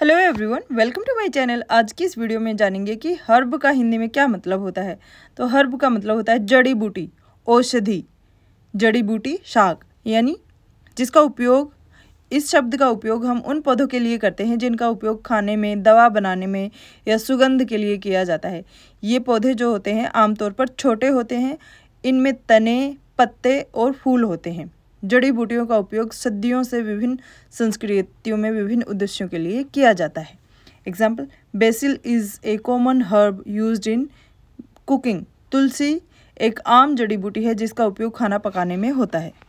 Hello everyone, welcome to my channel. आज की इस वीडियो में जानेंगे कि हर्ब का हिंदी में क्या मतलब होता है। तो हर्ब का मतलब होता है जड़ी बूटी, औषधि, जड़ी बूटी, शाक, यानी जिसका उपयोग, इस शब्द का उपयोग हम उन पौधों के लिए करते हैं जिनका उपयोग खाने में, दवा बनाने में या सुगंध के लिए किया जाता है। ये पौधे जो होते हैं आमतौर पर छोटे होते हैं, इनमें तने, पत्ते और फूल होते हैं। जड़ी बूटियों का उपयोग सदियों से विभिन्न संस्कृतियों में विभिन्न उद्देश्यों के लिए किया जाता है। Example, basil is a common herb used in cooking. तुलसी एक आम जड़ी बूटी है जिसका उपयोग खाना पकाने में होता है।